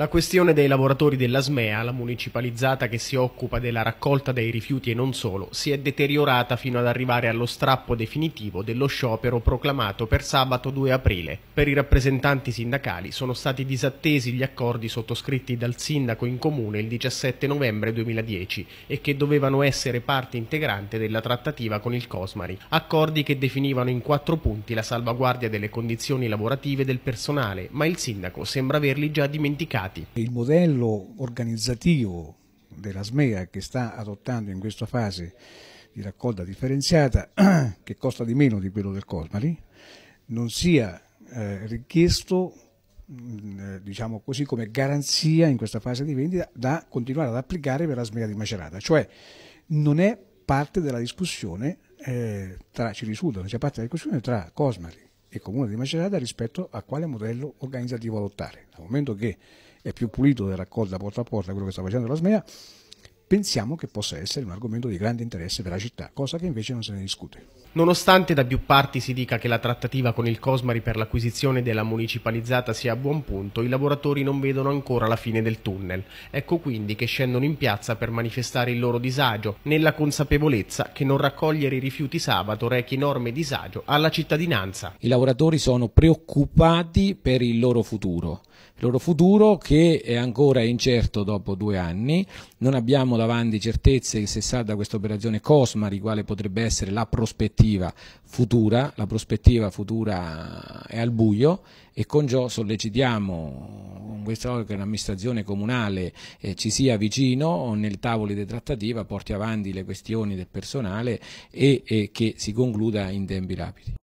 La questione dei lavoratori della Smea, la municipalizzata che si occupa della raccolta dei rifiuti e non solo, si è deteriorata fino ad arrivare allo strappo definitivo dello sciopero proclamato per sabato 2 aprile. Per i rappresentanti sindacali sono stati disattesi gli accordi sottoscritti dal sindaco in comune il 17 novembre 2010 e che dovevano essere parte integrante della trattativa con il Cosmari. Accordi che definivano in 4 punti la salvaguardia delle condizioni lavorative del personale, ma il sindaco sembra averli già dimenticati. Il modello organizzativo della Smea che sta adottando in questa fase di raccolta differenziata, che costa di meno di quello del Cosmari, non sia richiesto, diciamo così, come garanzia in questa fase di vendita da continuare ad applicare per la Smea di Macerata, cioè non è parte della discussione, tra Cosmari e Comune di Macerata rispetto a quale modello organizzativo adottare. Dal momento che è più pulito della raccolta porta a porta quello che sta facendo la Smea, pensiamo che possa essere un argomento di grande interesse per la città, cosa che invece non se ne discute. Nonostante da più parti si dica che la trattativa con il Cosmari per l'acquisizione della municipalizzata sia a buon punto, i lavoratori non vedono ancora la fine del tunnel. Ecco quindi che scendono in piazza per manifestare il loro disagio, nella consapevolezza che non raccogliere i rifiuti sabato rechi enorme disagio alla cittadinanza. I lavoratori sono preoccupati per il loro futuro che è ancora incerto dopo 2 anni, non abbiamo davanti certezze che se salda questa operazione Cosmari, quale potrebbe essere la prospettiva futura è al buio, e con ciò sollecitiamo che l'amministrazione comunale ci sia vicino nel tavolo di trattativa, porti avanti le questioni del personale e che si concluda in tempi rapidi.